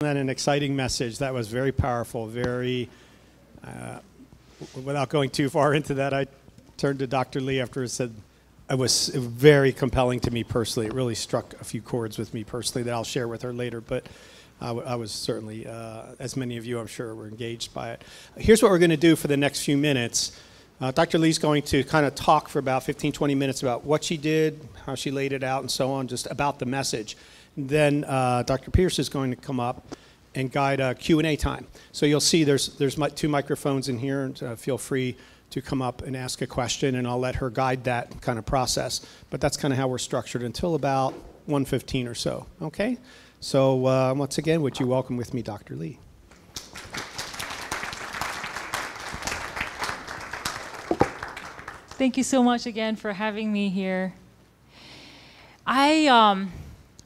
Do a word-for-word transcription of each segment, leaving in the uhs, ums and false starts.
And an exciting message that was very powerful, very, uh, without going too far into that, I turned to Doctor Lee after and said, it was very compelling to me personally. It really struck a few chords with me personally that I'll share with her later, but I, I was certainly, uh, as many of you I'm sure were engaged by it. Here's what we're going to do for the next few minutes. Uh, Doctor Lee's going to kind of talk for about fifteen, twenty minutes about what she did, how she laid it out, and so on, just about the message. Then uh, Doctor Pierce is going to come up and guide a Q and A time. So you'll see there's, there's my, two microphones in here, and uh, feel free to come up and ask a question, and I'll let her guide that kind of process. But that's kind of how we're structured until about one fifteen or so, okay? So uh, once again, would you welcome with me Doctor Lee? Thank you so much again for having me here. I um,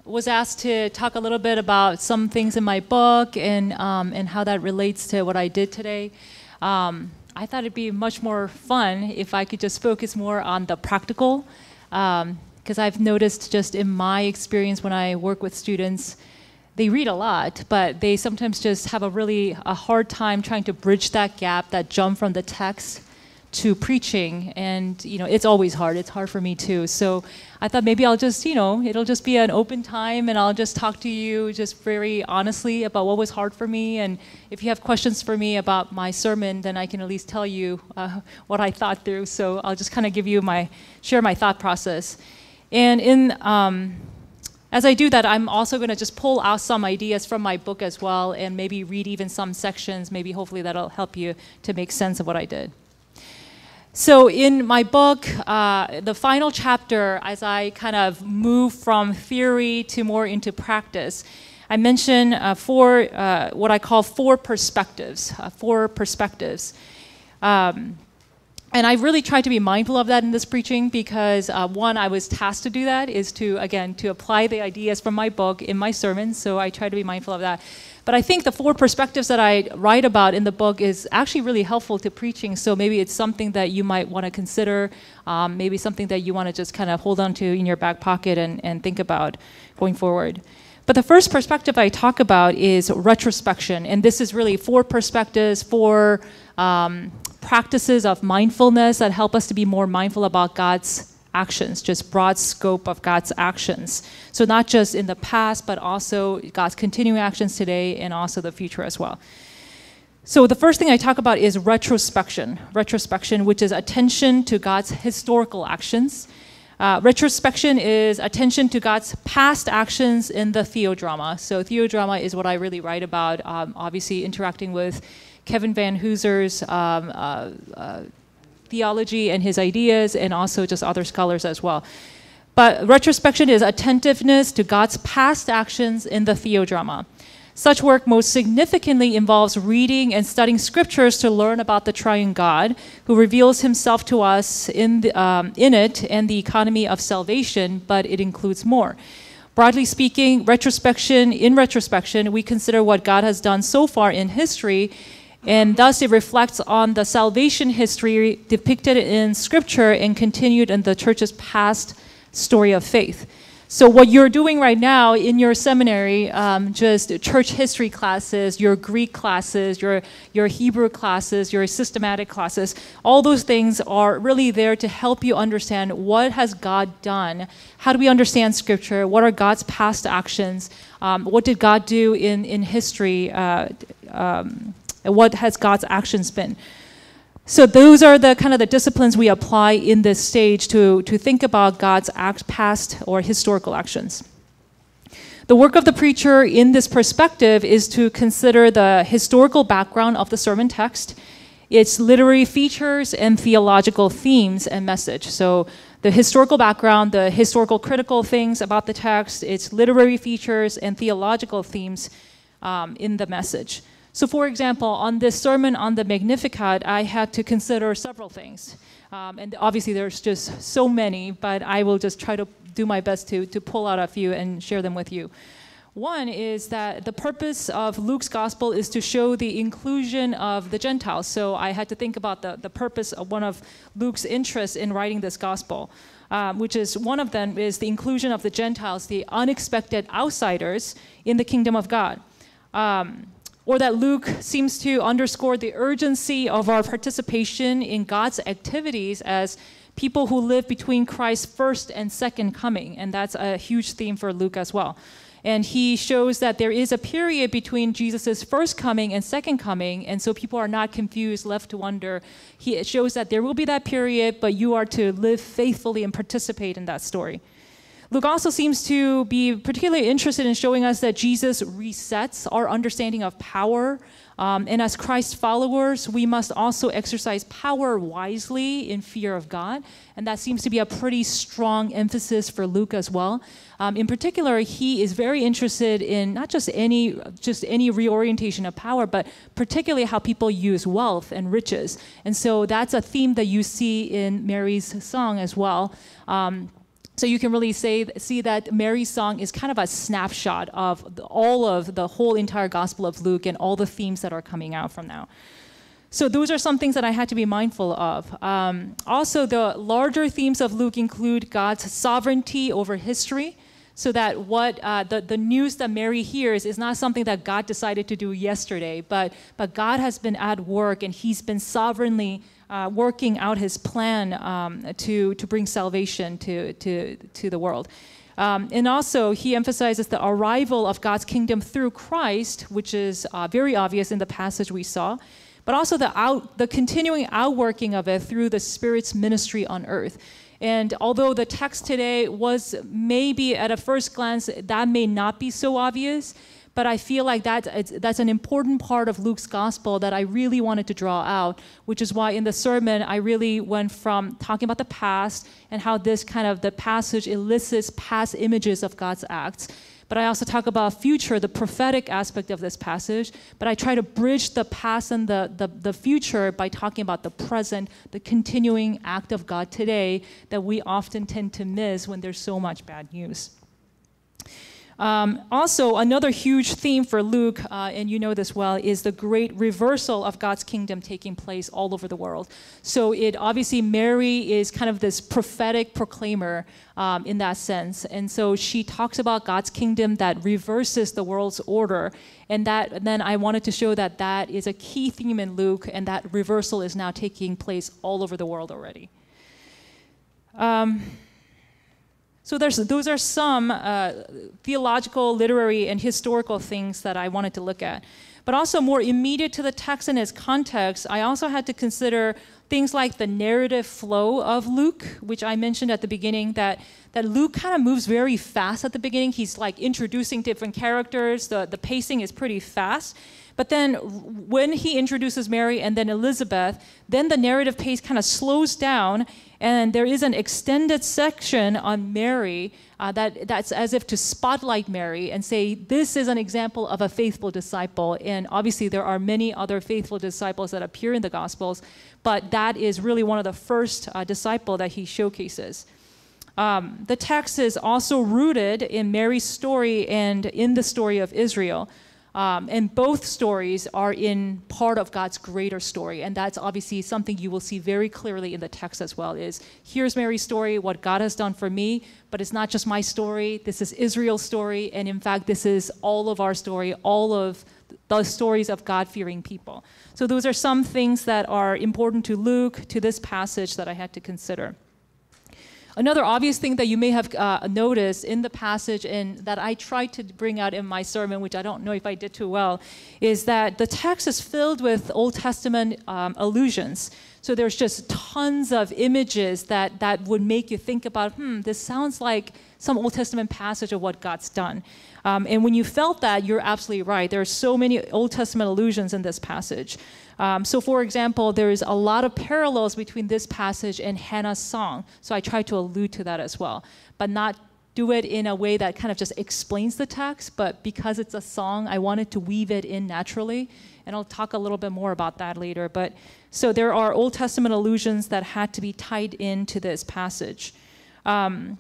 was asked to talk a little bit about some things in my book and, um, and how that relates to what I did today. Um, I thought it'd be much more fun if I could just focus more on the practical, because um, I've noticed just in my experience when I work with students, they read a lot, but they sometimes just have a really a hard time trying to bridge that gap, that jump from the text to preaching, and you know, it's always hard. It's hard for me too. So I thought maybe I'll just, you know, it'll just be an open time, and I'll just talk to you just very honestly about what was hard for me. And if you have questions for me about my sermon, then I can at least tell you uh, what I thought through. So I'll just kind of give you my, share my thought process. And in, um, as I do that, I'm also gonna just pull out some ideas from my book as well, and maybe read even some sections. Maybe hopefully that'll help you to make sense of what I did. So in my book, uh, the final chapter, as I kind of move from theory to more into practice, I mention uh, four, uh, what I call four perspectives, uh, four perspectives. Um, and I really tried to be mindful of that in this preaching because uh, one, I was tasked to do that, is to, again, to apply the ideas from my book in my sermon, so I tried to be mindful of that. But I think the four perspectives that I write about in the book is actually really helpful to preaching, so maybe it's something that you might want to consider, um, maybe something that you want to just kind of hold on to in your back pocket and, and think about going forward. But the first perspective I talk about is retrospection, and this is really four perspectives, four um, practices of mindfulness that help us to be more mindful about God's actions, just broad scope of God's actions. So not just in the past, but also God's continuing actions today and also the future as well. So the first thing I talk about is retrospection. Retrospection, which is attention to God's historical actions. Uh, retrospection is attention to God's past actions in the theodrama. So theodrama is what I really write about, um, obviously interacting with Kevin Van Hooser's um, uh, uh, theology and his ideas, and also just other scholars as well. But retrospection is attentiveness to God's past actions in the theodrama. Such work most significantly involves reading and studying scriptures to learn about the triune God, who reveals himself to us in, the, um, in it and the economy of salvation, but it includes more. Broadly speaking, retrospection, in retrospection, we consider what God has done so far in history, and thus it reflects on the salvation history depicted in Scripture and continued in the church's past story of faith. So what you're doing right now in your seminary, um, just church history classes, your Greek classes, your, your Hebrew classes, your systematic classes, all those things are really there to help you understand what has God done, how do we understand Scripture, what are God's past actions, um, what did God do in, in history, uh, um, and what has God's actions been? So those are the kind of the disciplines we apply in this stage to, to think about God's act, past or historical actions. The work of the preacher in this perspective is to consider the historical background of the sermon text, its literary features and theological themes and message. So the historical background, the historical critical things about the text, its literary features and theological themes um, in the message. So for example, on this sermon on the Magnificat, I had to consider several things. Um, and obviously there's just so many, but I will just try to do my best to, to pull out a few and share them with you. One is that the purpose of Luke's gospel is to show the inclusion of the Gentiles. So I had to think about the, the purpose of one of Luke's interests in writing this gospel, um, which is one of them is the inclusion of the Gentiles, the unexpected outsiders in the kingdom of God. Um, or that Luke seems to underscore the urgency of our participation in God's activities as people who live between Christ's first and second coming, and that's a huge theme for Luke as well. And he shows that there is a period between Jesus' first coming and second coming, and so people are not confused, left to wonder. He shows that there will be that period, but you are to live faithfully and participate in that story. Luke also seems to be particularly interested in showing us that Jesus resets our understanding of power. Um, and as Christ's followers, we must also exercise power wisely in fear of God. And that seems to be a pretty strong emphasis for Luke as well. Um, in particular, he is very interested in not just any, just any reorientation of power, but particularly how people use wealth and riches. And so that's a theme that you see in Mary's song as well. Um, So you can really say, see that Mary's song is kind of a snapshot of the, all of the whole entire Gospel of Luke and all the themes that are coming out from now. So those are some things that I had to be mindful of. Um, also, the larger themes of Luke include God's sovereignty over history, so that what uh, the, the news that Mary hears is not something that God decided to do yesterday, but, but God has been at work and he's been sovereignly Uh, working out his plan um, to, to bring salvation to, to, to the world. Um, and also, he emphasizes the arrival of God's kingdom through Christ, which is uh, very obvious in the passage we saw, but also the, out, the continuing outworking of it through the Spirit's ministry on earth. And although the text today was maybe at a first glance, that may not be so obvious, but I feel like that, it's, that's an important part of Luke's gospel that I really wanted to draw out, which is why in the sermon, I really went from talking about the past and how this kind of the passage elicits past images of God's acts. But I also talk about future, the prophetic aspect of this passage. But I try to bridge the past and the, the, the future by talking about the present, the continuing act of God today that we often tend to miss when there's so much bad news. Um, also, another huge theme for Luke, uh, and you know this well, is the great reversal of God's kingdom taking place all over the world. So it obviously, Mary is kind of this prophetic proclaimer um, in that sense. And so she talks about God's kingdom that reverses the world's order. And that, and then I wanted to show that that is a key theme in Luke, and that reversal is now taking place all over the world already. Um, So there's, those are some uh, theological, literary, and historical things that I wanted to look at. But also more immediate to the text and its context, I also had to consider things like the narrative flow of Luke, which I mentioned at the beginning, that, that Luke kind of moves very fast at the beginning. He's like introducing different characters. The, the pacing is pretty fast. But then when he introduces Mary and then Elizabeth, then the narrative pace kind of slows down, and there is an extended section on Mary uh, that, that's as if to spotlight Mary and say, this is an example of a faithful disciple. And obviously there are many other faithful disciples that appear in the Gospels, but that is really one of the first uh, disciple that he showcases. Um, the text is also rooted in Mary's story and in the story of Israel. Um, and both stories are in part of God's greater story. And that's obviously something you will see very clearly in the text as well, is here's Mary's story, what God has done for me, but it's not just my story. This is Israel's story. And in fact, this is all of our story, all of the stories of God-fearing people. So those are some things that are important to Luke, to this passage that I had to consider. Another obvious thing that you may have uh, noticed in the passage and that I tried to bring out in my sermon, which I don't know if I did too well, is that the text is filled with Old Testament um, allusions. So there's just tons of images that, that would make you think about, hmm, this sounds like some Old Testament passage of what God's done. Um, and when you felt that, you're absolutely right. There are so many Old Testament allusions in this passage. Um, so for example, there is a lot of parallels between this passage and Hannah's song. So I try to allude to that as well, but not do it in a way that kind of just explains the text, but because it's a song, I wanted to weave it in naturally. And I'll talk a little bit more about that later. But so there are Old Testament allusions that had to be tied into this passage. Um,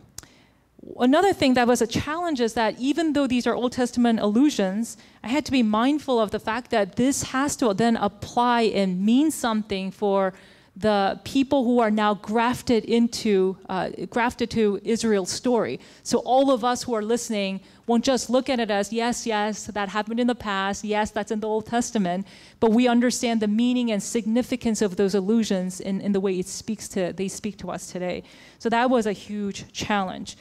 Another thing that was a challenge is that even though these are Old Testament allusions, I had to be mindful of the fact that this has to then apply and mean something for the people who are now grafted into, uh, grafted to Israel's story. So all of us who are listening won't just look at it as, yes, yes, that happened in the past, yes, that's in the Old Testament, but we understand the meaning and significance of those allusions in, in the way it speaks to, they speak to us today. So that was a huge challenge.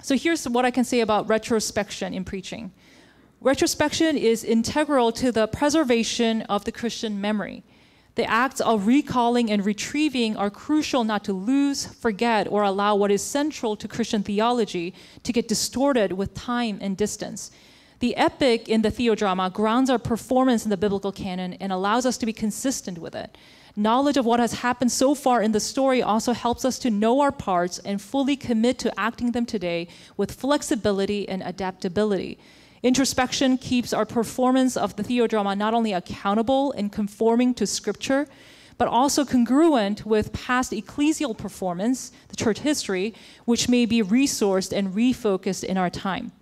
So here's what I can say about retrospection in preaching. Retrospection is integral to the preservation of the Christian memory. The acts of recalling and retrieving are crucial not to lose, forget, or allow what is central to Christian theology to get distorted with time and distance. The epic in the theodrama grounds our performance in the biblical canon and allows us to be consistent with it. Knowledge of what has happened so far in the story also helps us to know our parts and fully commit to acting them today with flexibility and adaptability. Introspection keeps our performance of the theodrama not only accountable and conforming to Scripture, but also congruent with past ecclesial performance, the church history, which may be resourced and refocused in our time.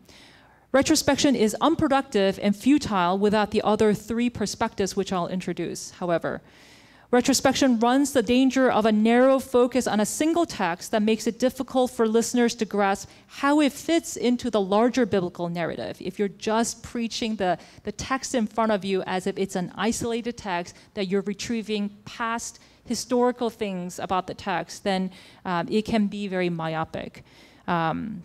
Retrospection is unproductive and futile without the other three perspectives, which I'll introduce, however. Retrospection runs the danger of a narrow focus on a single text that makes it difficult for listeners to grasp how it fits into the larger biblical narrative. If you're just preaching the, the text in front of you as if it's an isolated text, that you're retrieving past historical things about the text, then um, it can be very myopic. Um,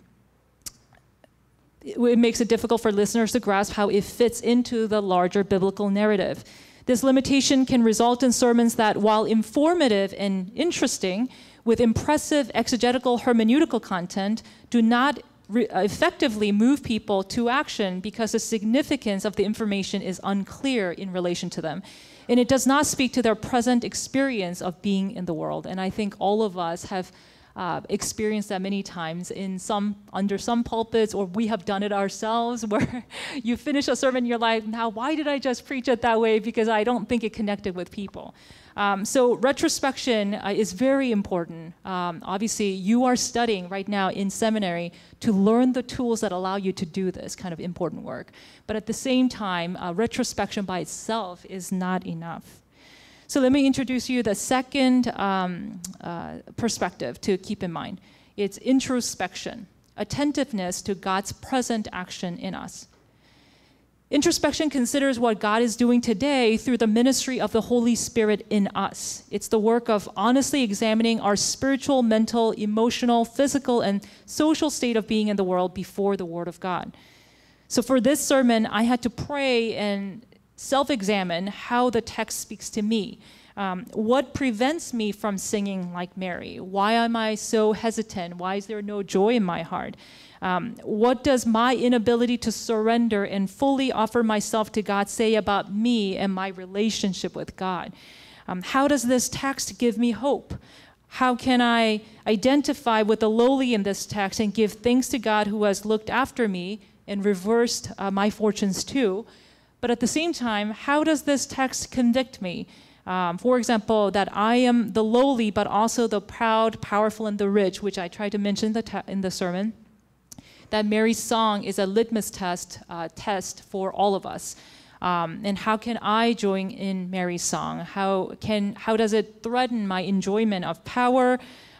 it, it makes it difficult for listeners to grasp how it fits into the larger biblical narrative. This limitation can result in sermons that, while informative and interesting, with impressive exegetical hermeneutical content, do not effectively move people to action because the significance of the information is unclear in relation to them. And it does not speak to their present experience of being in the world. And I think all of us have Uh, experienced that many times in some, under some pulpits, or we have done it ourselves, where you finish a sermon, you're like, now why did I just preach it that way? Because I don't think it connected with people. Um, so retrospection uh, is very important. Um, obviously, you are studying right now in seminary to learn the tools that allow you to do this kind of important work. But at the same time, uh, retrospection by itself is not enough. So let me introduce you the second um, uh, perspective to keep in mind. It's introspection, attentiveness to God's present action in us. Introspection considers what God is doing today through the ministry of the Holy Spirit in us. It's the work of honestly examining our spiritual, mental, emotional, physical, and social state of being in the world before the Word of God. So for this sermon, I had to pray and self-examine how the text speaks to me. Um, what prevents me from singing like Mary? Why am I so hesitant? Why is there no joy in my heart? Um, what does my inability to surrender and fully offer myself to God say about me and my relationship with God? Um, how does this text give me hope? How can I identify with the lowly in this text and give thanks to God who has looked after me and reversed uh, my fortunes too? But at the same time, how does this text convict me? Um, for example, that I am the lowly, but also the proud, powerful, and the rich, which I tried to mention the in the sermon. That Mary's song is a litmus test, uh, test for all of us. Um, and how can I join in Mary's song? How, can, how does it threaten my enjoyment of power?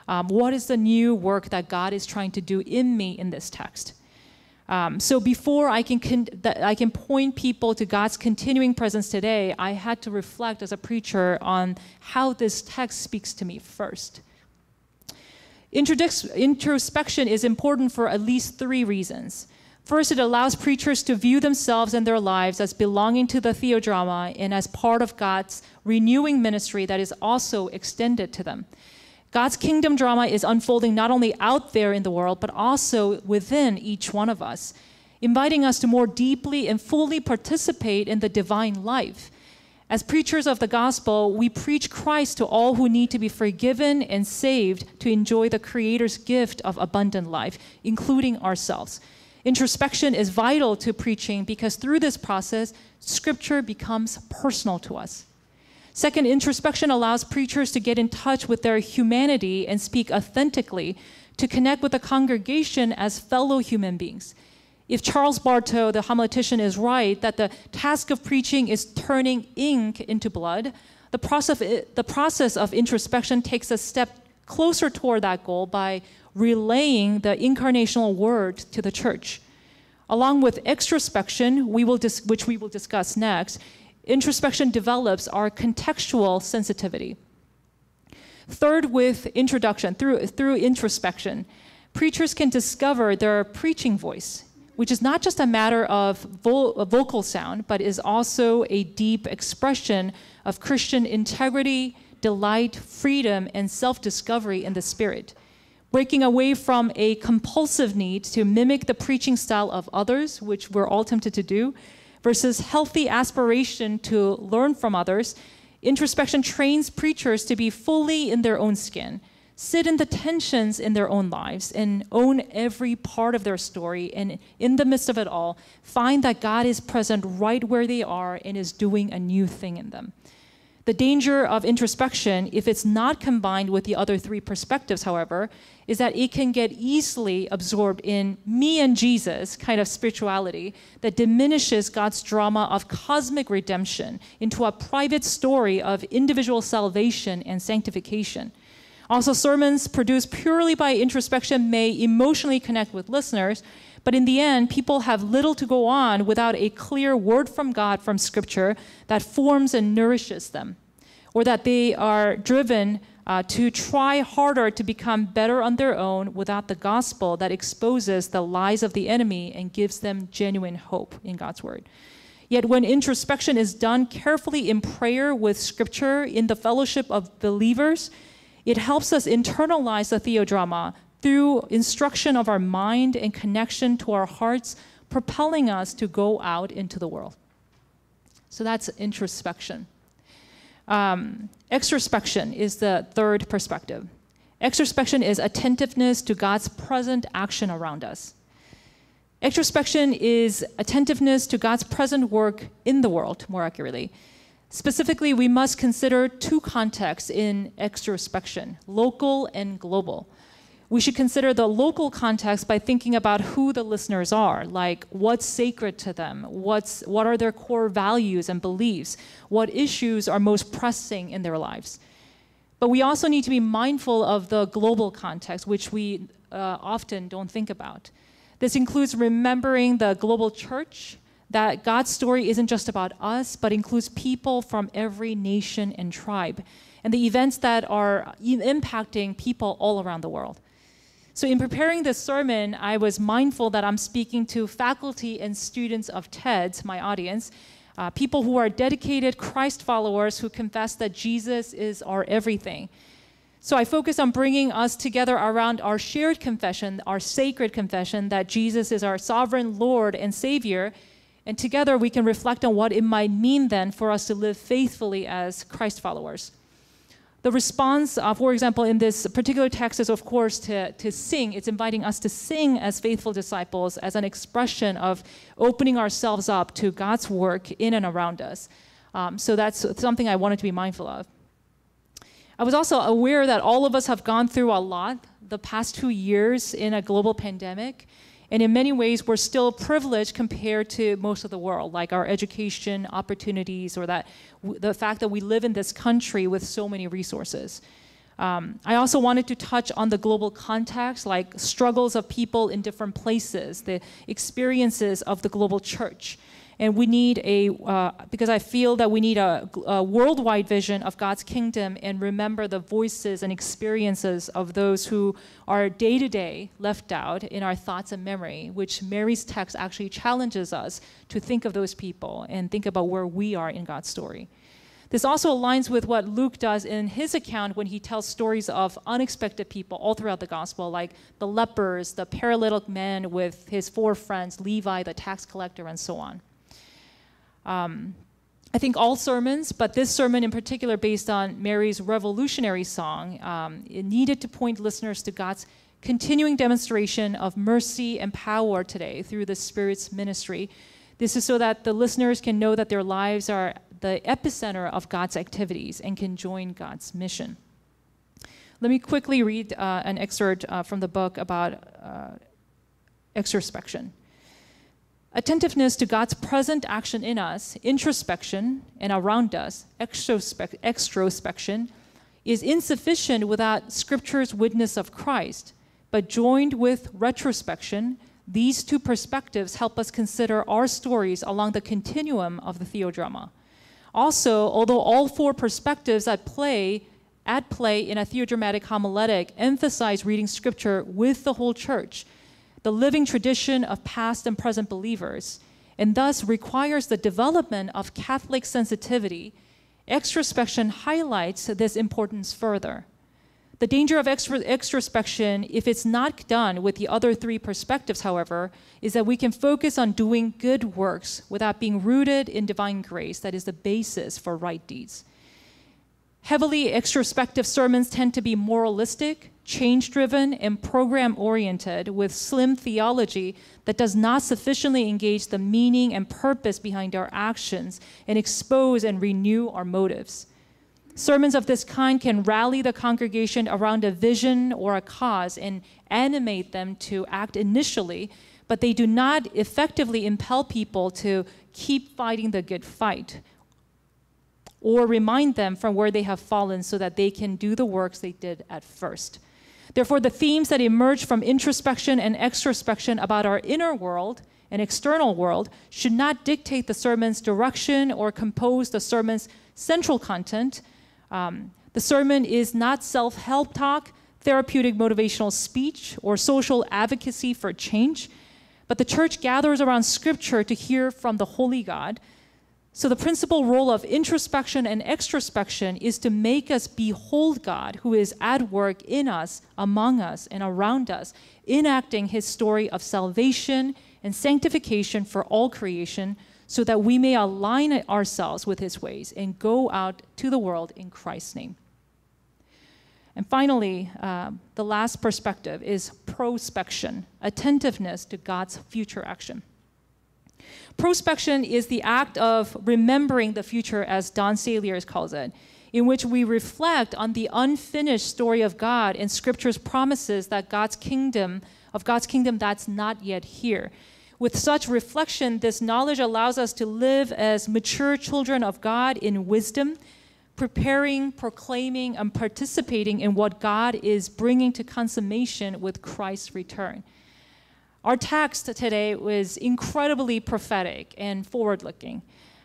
Um, what is the new work that God is trying to do in me in this text? Um, so before I can, con I can point people to God's continuing presence today, I had to reflect as a preacher on how this text speaks to me first. Introdu introspection is important for at least three reasons. First, it allows preachers to view themselves and their lives as belonging to the theodrama and as part of God's renewing ministry that is also extended to them. God's kingdom drama is unfolding not only out there in the world, but also within each one of us, inviting us to more deeply and fully participate in the divine life. As preachers of the gospel, we preach Christ to all who need to be forgiven and saved to enjoy the Creator's gift of abundant life, including ourselves. Introspection is vital to preaching because through this process, Scripture becomes personal to us. Second, introspection allows preachers to get in touch with their humanity and speak authentically, to connect with the congregation as fellow human beings. If Charles Bartow, the homiletician, is right that the task of preaching is turning ink into blood, The process, the process of introspection takes a step closer toward that goal by relaying the incarnational word to the church. Along with extrospection, we will dis which we will discuss next, introspection develops our contextual sensitivity. Third, with introduction, through, through introspection, preachers can discover their preaching voice, which is not just a matter of vo vocal sound, but is also a deep expression of Christian integrity, delight, freedom, and self-discovery in the Spirit. Breaking away from a compulsive need to mimic the preaching style of others, which we're all tempted to do, versus healthy aspiration to learn from others, introspection trains preachers to be fully in their own skin, sit in the tensions in their own lives, and own every part of their story, and in the midst of it all, find that God is present right where they are and is doing a new thing in them. The danger of introspection, if it's not combined with the other three perspectives, however, is that it can get easily absorbed in me and Jesus kind of spirituality that diminishes God's drama of cosmic redemption into a private story of individual salvation and sanctification. Also, sermons produced purely by introspection may emotionally connect with listeners, but in the end, people have little to go on without a clear word from God from Scripture that forms and nourishes them, or that they are driven uh, to try harder to become better on their own without the gospel that exposes the lies of the enemy and gives them genuine hope in God's word. Yet when introspection is done carefully in prayer with Scripture in the fellowship of believers, it helps us internalize the theodrama through instruction of our mind and connection to our hearts, propelling us to go out into the world. So that's introspection. Um, extrospection is the third perspective. Extrospection is attentiveness to God's present action around us. Extrospection is attentiveness to God's present work in the world, more accurately. Specifically, we must consider two contexts in extrospection, local and global. We should consider the local context by thinking about who the listeners are, like what's sacred to them, what's, what are their core values and beliefs, what issues are most pressing in their lives. But we also need to be mindful of the global context, which we uh, often don't think about. This includes remembering the global church, that God's story isn't just about us, but includes people from every nation and tribe, and the events that are impacting people all around the world. So in preparing this sermon, I was mindful that I'm speaking to faculty and students of T E D S, my audience, uh, people who are dedicated Christ followers who confess that Jesus is our everything. So I focus on bringing us together around our shared confession, our sacred confession that Jesus is our sovereign Lord and Savior, and together we can reflect on what it might mean then for us to live faithfully as Christ followers. The response, uh, for example, in this particular text is, of course, to, to sing. It's inviting us to sing as faithful disciples as an expression of opening ourselves up to God's work in and around us. Um, so that's something I wanted to be mindful of. I was also aware that all of us have gone through a lot the past two years in a global pandemic. And in many ways, we're still privileged compared to most of the world, like our education opportunities or that the fact that we live in this country with so many resources. Um, I also wanted to touch on the global context, like struggles of people in different places, the experiences of the global church. And we need a, uh, because I feel that we need a, a worldwide vision of God's kingdom and remember the voices and experiences of those who are day to day left out in our thoughts and memory, which Mary's text actually challenges us to think of those people and think about where we are in God's story. This also aligns with what Luke does in his account when he tells stories of unexpected people all throughout the gospel, like the lepers, the paralytic man with his four friends, Levi, the tax collector, and so on. Um, I think all sermons, but this sermon in particular, based on Mary's revolutionary song, um, it needed to point listeners to God's continuing demonstration of mercy and power today through the Spirit's ministry. This is so that the listeners can know that their lives are the epicenter of God's activities and can join God's mission. Let me quickly read uh, an excerpt uh, from the book about uh, extrospection. Attentiveness to God's present action in us, introspection, and around us, extrospection, is insufficient without Scripture's witness of Christ, but joined with retrospection, these two perspectives help us consider our stories along the continuum of the theodrama. Also, although all four perspectives at play, at play in a theodramatic homiletic emphasize reading Scripture with the whole church, the living tradition of past and present believers, and thus requires the development of Catholic sensitivity, extrospection highlights this importance further. The danger of extra, extrospection, if it's not done with the other three perspectives, however, is that we can focus on doing good works without being rooted in divine grace that is the basis for right deeds. Heavily extrospective sermons tend to be moralistic, change-driven, and program-oriented with slim theology that does not sufficiently engage the meaning and purpose behind our actions and expose and renew our motives. Sermons of this kind can rally the congregation around a vision or a cause and animate them to act initially, but they do not effectively impel people to keep fighting the good fight, or remind them from where they have fallen so that they can do the works they did at first. Therefore, the themes that emerge from introspection and extrospection about our inner world and external world should not dictate the sermon's direction or compose the sermon's central content. Um, the sermon is not self-help talk, therapeutic motivational speech, or social advocacy for change, but the church gathers around Scripture to hear from the Holy God. So the principal role of introspection and extrospection is to make us behold God, who is at work in us, among us, and around us, enacting his story of salvation and sanctification for all creation, so that we may align ourselves with his ways and go out to the world in Christ's name. And finally, uh, the last perspective is prospection, attentiveness to God's future action. Prospection is the act of remembering the future, as Don Saliers calls it, in which we reflect on the unfinished story of God and Scripture's promises that God's kingdom, of God's kingdom that's not yet here. With such reflection, this knowledge allows us to live as mature children of God in wisdom, preparing, proclaiming, and participating in what God is bringing to consummation with Christ's return. Our text today was incredibly prophetic and forward-looking.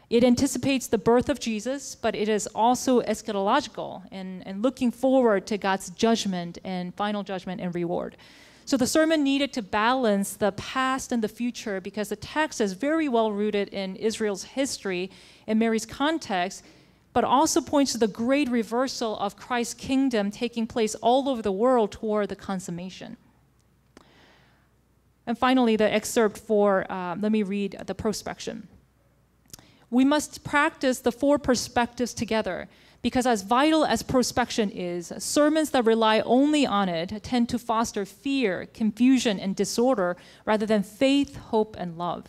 It anticipates the birth of Jesus, but it is also eschatological and, and looking forward to God's judgment and final judgment and reward. So the sermon needed to balance the past and the future because the text is very well rooted in Israel's history and Mary's context, but also points to the great reversal of Christ's kingdom taking place all over the world toward the consummation. And finally, the excerpt for, uh, let me read the prospection. We must practice the four perspectives together, because as vital as prospection is, sermons that rely only on it tend to foster fear, confusion, and disorder, rather than faith, hope, and love.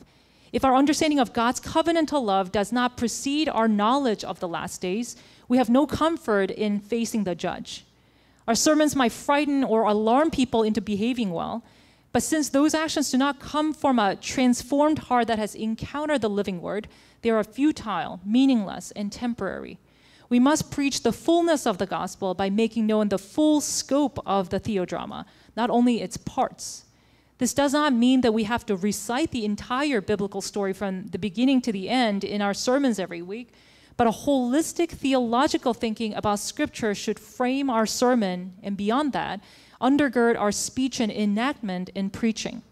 If our understanding of God's covenantal love does not precede our knowledge of the last days, we have no comfort in facing the judge. Our sermons might frighten or alarm people into behaving well, but since those actions do not come from a transformed heart that has encountered the living word, they are futile, meaningless, and temporary. We must preach the fullness of the gospel by making known the full scope of the theodrama, not only its parts. This does not mean that we have to recite the entire biblical story from the beginning to the end in our sermons every week, but a holistic theological thinking about Scripture should frame our sermon, and beyond that, undergird our speech and enactment in preaching.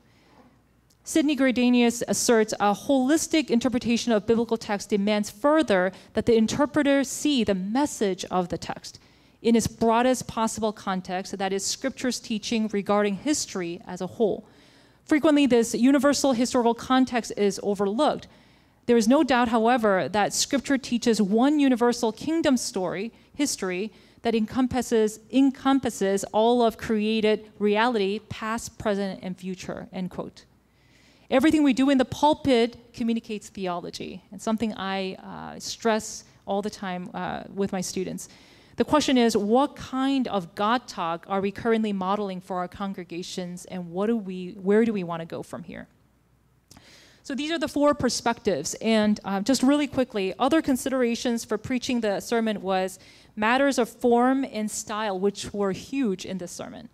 Sidney Gradenius asserts a holistic interpretation of biblical text demands further that the interpreter see the message of the text in its broadest possible context, that is Scripture's teaching regarding history as a whole. Frequently, this universal historical context is overlooked. There is no doubt, however, that Scripture teaches one universal kingdom story, history, that encompasses, encompasses all of created reality, past, present, and future, end quote. Everything we do in the pulpit communicates theology, and something I uh, stress all the time uh, with my students. The question is, what kind of God talk are we currently modeling for our congregations, and what do we, where do we want to go from here? So these are the four perspectives. And uh, just really quickly, other considerations for preaching the sermon was matters of form and style, which were huge in this sermon.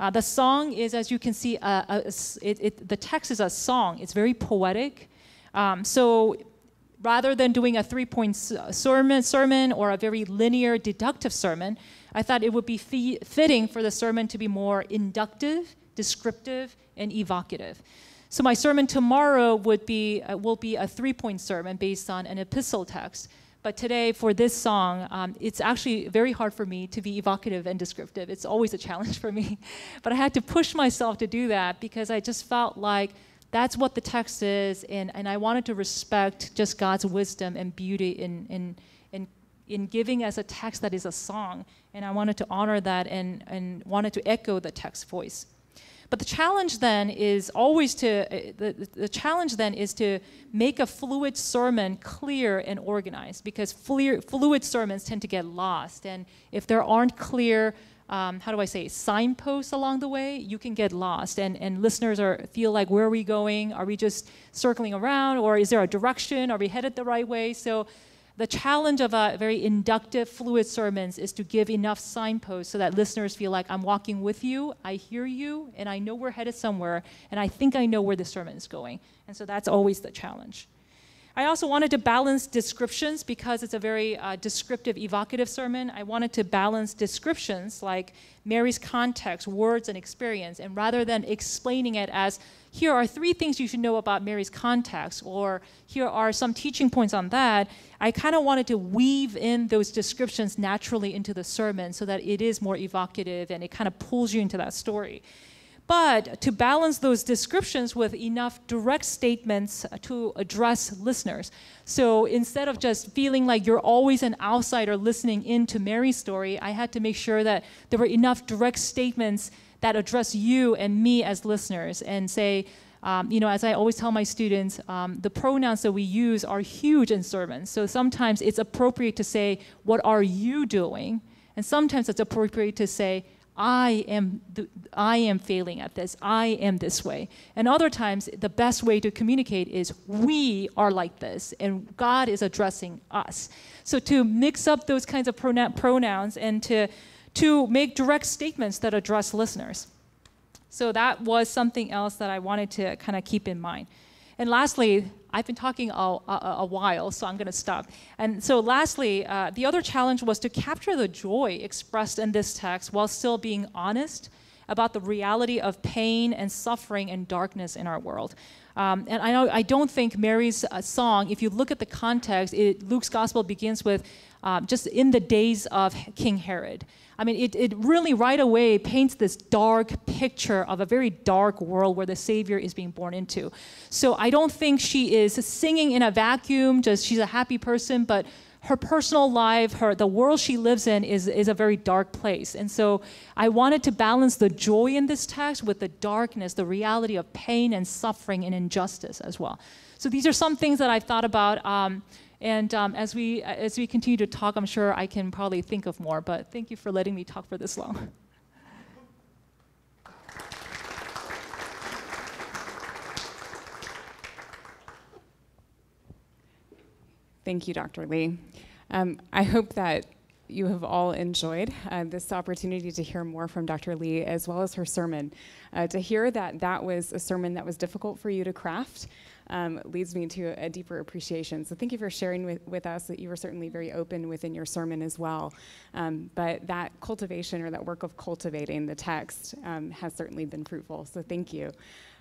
Uh, the song is, as you can see, uh, uh, it, it, the text is a song. It's very poetic. Um, so rather than doing a three-point sermon, sermon or a very linear deductive sermon, I thought it would be fi- fitting for the sermon to be more inductive, descriptive, and evocative. So my sermon tomorrow would be, uh, will be a three-point sermon based on an epistle text. But today, for this song, um, it's actually very hard for me to be evocative and descriptive. It's always a challenge for me. But I had to push myself to do that because I just felt like that's what the text is, and, and I wanted to respect just God's wisdom and beauty in, in, in, in giving us a text that is a song. And I wanted to honor that and, and wanted to echo the text voice. But the challenge then is always to, the, the challenge then is to make a fluid sermon clear and organized, because fluid, fluid sermons tend to get lost. And if there aren't clear, um, how do I say, signposts along the way, you can get lost. And, and listeners are, feel like, where are we going? Are we just circling around? Or is there a direction? Are we headed the right way? So the challenge of a very inductive, fluid sermons is to give enough signposts so that listeners feel like I'm walking with you, I hear you, and I know we're headed somewhere, and I think I know where the sermon is going. And so that's always the challenge. I also wanted to balance descriptions because it's a very uh, descriptive, evocative sermon. I wanted to balance descriptions like Mary's context, words, and experience, and rather than explaining it as, here are three things you should know about Mary's context, or here are some teaching points on that, I kind of wanted to weave in those descriptions naturally into the sermon so that it is more evocative and it kind of pulls you into that story. But to balance those descriptions with enough direct statements to address listeners. So instead of just feeling like you're always an outsider listening in to Mary's story, I had to make sure that there were enough direct statements that address you and me as listeners and say, um, you know, as I always tell my students, um, the pronouns that we use are huge in sermons. So sometimes it's appropriate to say, what are you doing? And sometimes it's appropriate to say, I am, th- I am failing at this, I am this way. And other times, the best way to communicate is we are like this, and God is addressing us. So to mix up those kinds of pronoun- pronouns and to, to make direct statements that address listeners. So that was something else that I wanted to kind of keep in mind. And lastly, I've been talking a, a, a while, so I'm going to stop. And so lastly, uh, the other challenge was to capture the joy expressed in this text while still being honest about the reality of pain and suffering and darkness in our world. Um, and I, know, I don't think Mary's uh, song, if you look at the context, it, Luke's gospel begins with uh, just in the days of King Herod. I mean, it, it really right away paints this dark picture of a very dark world where the Savior is being born into. So I don't think she is singing in a vacuum, just she's a happy person, but her personal life, her, the world she lives in is, is a very dark place. And so I wanted to balance the joy in this text with the darkness, the reality of pain and suffering and injustice as well. So these are some things that I've thought about. Um, And um, as we as we continue to talk, I'm sure I can probably think of more, but thank you for letting me talk for this long. Thank you, Doctor Lee. Um, I hope that you have all enjoyed uh, this opportunity to hear more from Doctor Lee, as well as her sermon. Uh, to hear that that was a sermon that was difficult for you to craft um, leads me to a deeper appreciation. So thank you for sharing with, with us that you were certainly very open within your sermon as well. Um, but that cultivation or that work of cultivating the text um, has certainly been fruitful. So thank you.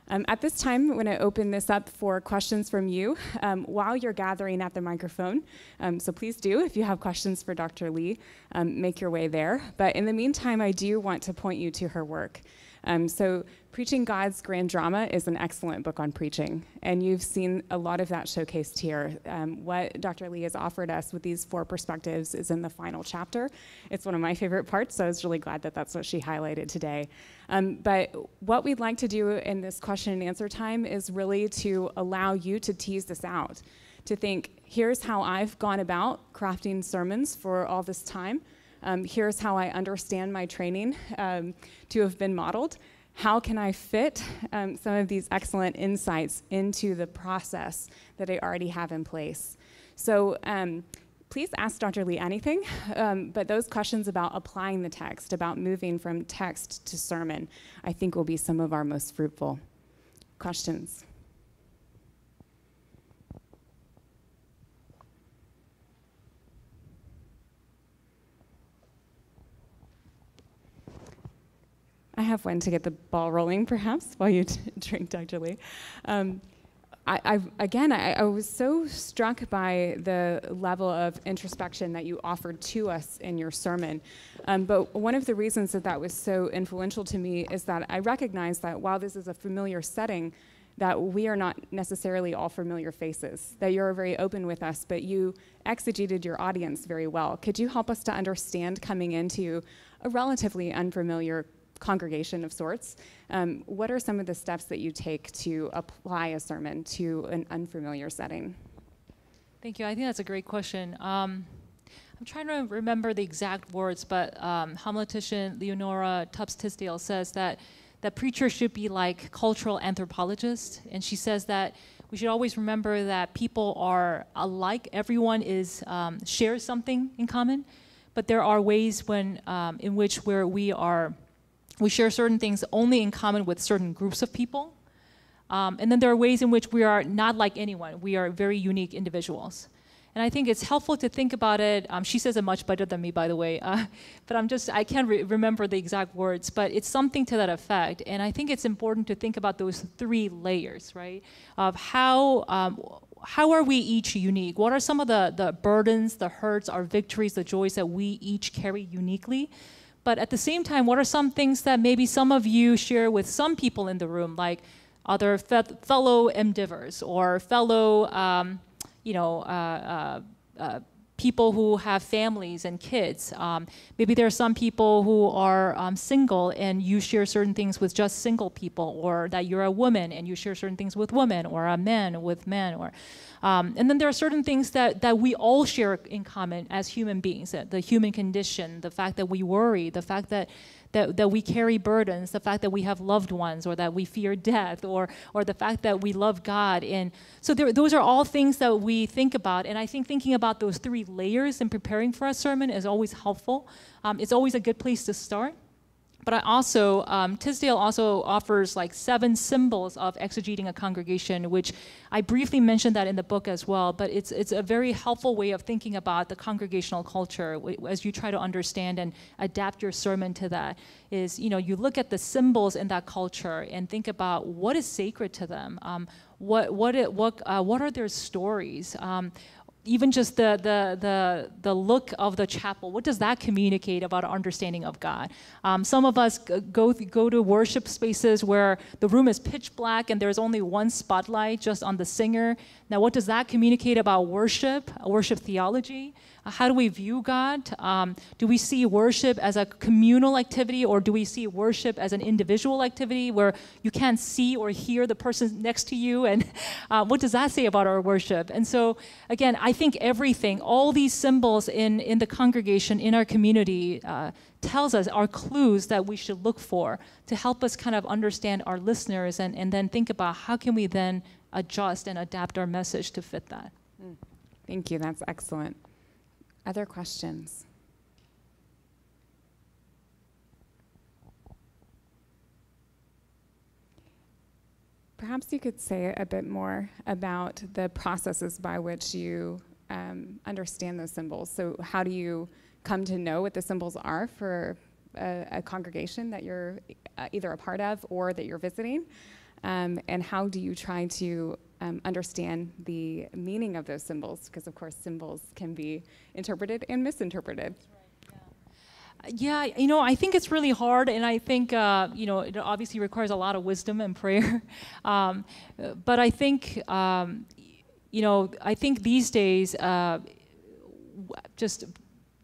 Um, at this time, I'm going to open this up for questions from you um, while you're gathering at the microphone. Um, so please do, if you have questions for Doctor Lee, um, make your way there. But in the meantime, I do want to point you to her work. Um, so Preaching God's Grand Drama is an excellent book on preaching, and you've seen a lot of that showcased here. Um, what Doctor Lee has offered us with these four perspectives is in the final chapter. It's one of my favorite parts, so I was really glad that that's what she highlighted today. Um, but what we'd like to do in this question and answer time is really to allow you to tease this out, to think, here's how I've gone about crafting sermons for all this time. Um, here's how I understand my training um, to have been modeled, how can I fit um, some of these excellent insights into the process that I already have in place? So um, please ask Doctor Lee anything, um, but those questions about applying the text, about moving from text to sermon, I think will be some of our most fruitful questions. I have one to get the ball rolling, perhaps, while you drink, Doctor Lee. Um, I, I, again, I, I was so struck by the level of introspection that you offered to us in your sermon. Um, but one of the reasons that that was so influential to me is that I recognize that while this is a familiar setting, that we are not necessarily all familiar faces, that you're very open with us, but you exegeted your audience very well. Could you help us to understand, coming into a relatively unfamiliar congregation of sorts, um, what are some of the steps that you take to apply a sermon to an unfamiliar setting? Thank you. I think that's a great question. Um, I'm trying to remember the exact words, but um, homiletician Leonora Tubbs-Tisdale says that that preachers should be like cultural anthropologists, and she says that we should always remember that people are alike. Everyone is um, shares something in common, but there are ways when um, in which where we are We share certain things only in common with certain groups of people. Um, and then there are ways in which we are not like anyone. We are very unique individuals. And I think it's helpful to think about it. Um, she says it much better than me, by the way. Uh, but I'm just, I can't re remember the exact words, but it's something to that effect. And I think it's important to think about those three layers, right? Of how, um, how are we each unique? What are some of the, the burdens, the hurts, our victories, the joys that we each carry uniquely? But at the same time, what are some things that maybe some of you share with some people in the room, like other fe fellow MDivers or fellow, um, you know, uh, uh, uh, people who have families and kids. Um, maybe there are some people who are um, single and you share certain things with just single people, or that you're a woman and you share certain things with women, or a man with men, or, um, and then there are certain things that, that we all share in common as human beings, the human condition, the fact that we worry, the fact that, that, that we carry burdens, the fact that we have loved ones, or that we fear death, or, or the fact that we love God. And so there, those are all things that we think about, and I think thinking about those three layers and preparing for a sermon is always helpful. Um, it's always a good place to start. But I also, um, Tisdale also offers like seven symbols of exegeting a congregation, which I briefly mentioned that in the book as well, but it's, it's a very helpful way of thinking about the congregational culture as you try to understand and adapt your sermon to that. Is, you know, you look at the symbols in that culture and think about what is sacred to them, um, what, what, it, what, uh, what are their stories, um, even just the, the, the, the look of the chapel, what does that communicate about our understanding of God? Um, some of us go, go to worship spaces where the room is pitch black and there's only one spotlight just on the singer. Now, what does that communicate about worship, worship theology? How do we view God? Um, do we see worship as a communal activity, or do we see worship as an individual activity where you can't see or hear the person next to you? And uh, what does that say about our worship? And so, again, I think everything, all these symbols in, in the congregation, in our community, uh, tells us, are clues that we should look for to help us kind of understand our listeners, and, and then think about how can we then adjust and adapt our message to fit that. Mm. Thank you. That's excellent. Other questions? Perhaps you could say a bit more about the processes by which you um, understand those symbols. So how do you come to know what the symbols are for a, a congregation that you're either a part of or that you're visiting? Um, and how do you try to Um, understand the meaning of those symbols, because of course symbols can be interpreted and misinterpreted. Right, yeah. yeah, you know, I think it's really hard, and I think, uh, you know, it obviously requires a lot of wisdom and prayer. um, but I think, um, you know, I think these days, uh, just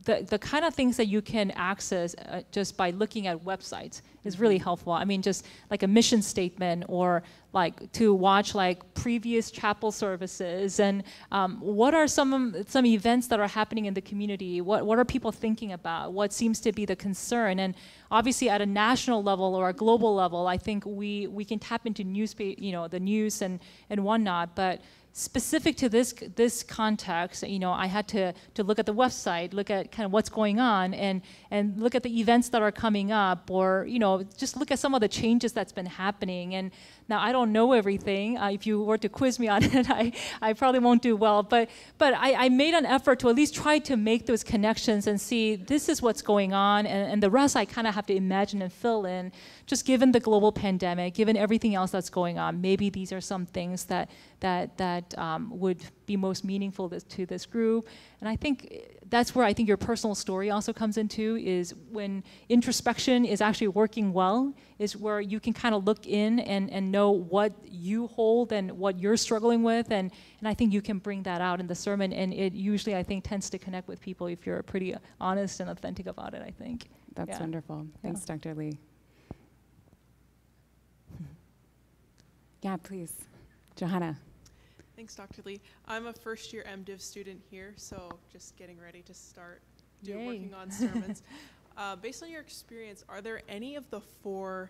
the, the kind of things that you can access uh, just by looking at websites is really helpful. I mean, just like a mission statement, or like to watch like previous chapel services, and um, what are some some events that are happening in the community? What what are people thinking about? What seems to be the concern? And obviously, at a national level or a global level, I think we we can tap into news, you know, the news and and whatnot, but specific to this this context, you know, I had to to look at the website, look at kind of what's going on, and and look at the events that are coming up, or you know, just look at some of the changes that's been happening. And now I don't know everything. Uh, if you were to quiz me on it, I I probably won't do well. But but I, I made an effort to at least try to make those connections and see this is what's going on, and, and the rest I kind of have to imagine and fill in. Just given the global pandemic, given everything else that's going on, maybe these are some things that that that. Um, would be most meaningful this, to this group. And I think that's where I think your personal story also comes into, is when introspection is actually working well, is where you can kind of look in and, and know what you hold and what you're struggling with, and, and I think you can bring that out in the sermon, and it usually, I think, tends to connect with people if you're pretty honest and authentic about it, I think. That's yeah. wonderful. Thanks, yeah. Doctor Lee. Yeah, please. Johanna. Thanks, Doctor Lee. I'm a first year MDiv student here, so just getting ready to start doing, working on sermons. uh, based on your experience, are there any of the four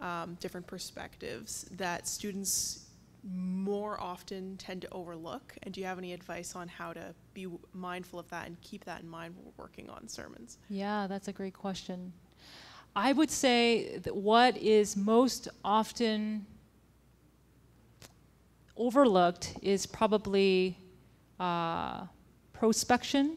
um, different perspectives that students more often tend to overlook? And do you have any advice on how to be mindful of that and keep that in mind when we're working on sermons? Yeah, that's a great question. I would say that what is most often overlooked is probably uh, prospection,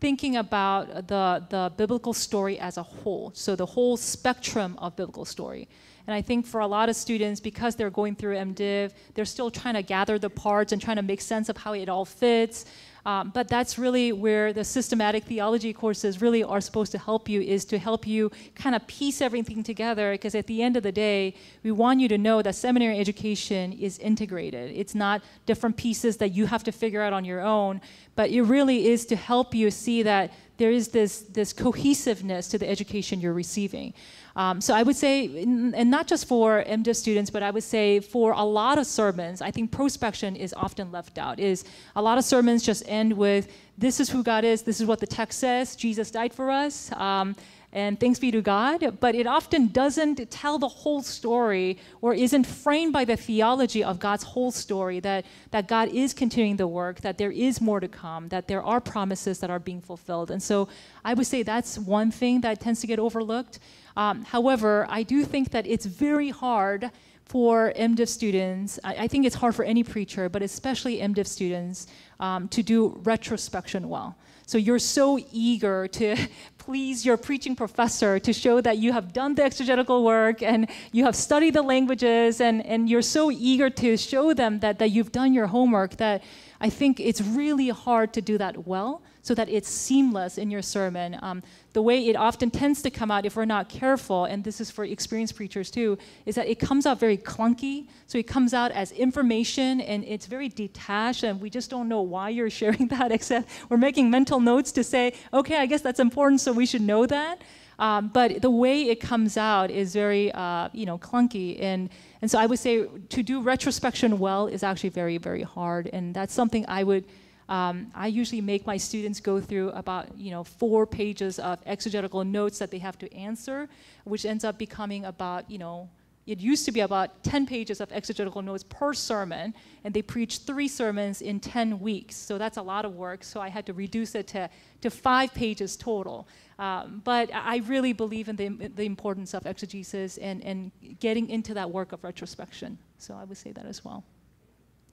thinking about the, the biblical story as a whole, so the whole spectrum of biblical story. And I think for a lot of students, because they're going through MDiv, they're still trying to gather the parts and trying to make sense of how it all fits. Um, but that's really where the systematic theology courses really are supposed to help you, is to help you kind of piece everything together, because at the end of the day, we want you to know that seminary education is integrated. It's not different pieces that you have to figure out on your own, but it really is to help you see that there is this, this cohesiveness to the education you're receiving. Um, so I would say, and not just for MDiv students, but I would say for a lot of sermons, I think prospection is often left out, is a lot of sermons just end with, this is who God is, this is what the text says, Jesus died for us, um, and thanks be to God, but it often doesn't tell the whole story, or isn't framed by the theology of God's whole story, that, that God is continuing the work, that there is more to come, that there are promises that are being fulfilled. And so I would say that's one thing that tends to get overlooked. Um, however, I do think that it's very hard for MDiv students, I, I think it's hard for any preacher, but especially MDiv students, um, to do retrospection well. So you're so eager to please your preaching professor, to show that you have done the exegetical work and you have studied the languages, and, and you're so eager to show them that, that you've done your homework, that I think it's really hard to do that well, so that it's seamless in your sermon. Um, the way it often tends to come out, if we're not careful, and this is for experienced preachers too, is that it comes out very clunky. So it comes out as information, and it's very detached, and we just don't know why you're sharing that, except we're making mental notes to say, okay, I guess that's important, so we should know that. Um, but the way it comes out is very, uh, you know, clunky. And, and so I would say to do retrospection well is actually very, very hard. And that's something I would, Um, I usually make my students go through about, you know, four pages of exegetical notes that they have to answer, which ends up becoming about, you know, it used to be about ten pages of exegetical notes per sermon, and they preached three sermons in ten weeks. So that's a lot of work, so I had to reduce it to, to five pages total. Um, but I really believe in the, the importance of exegesis and, and getting into that work of retrospection. So I would say that as well.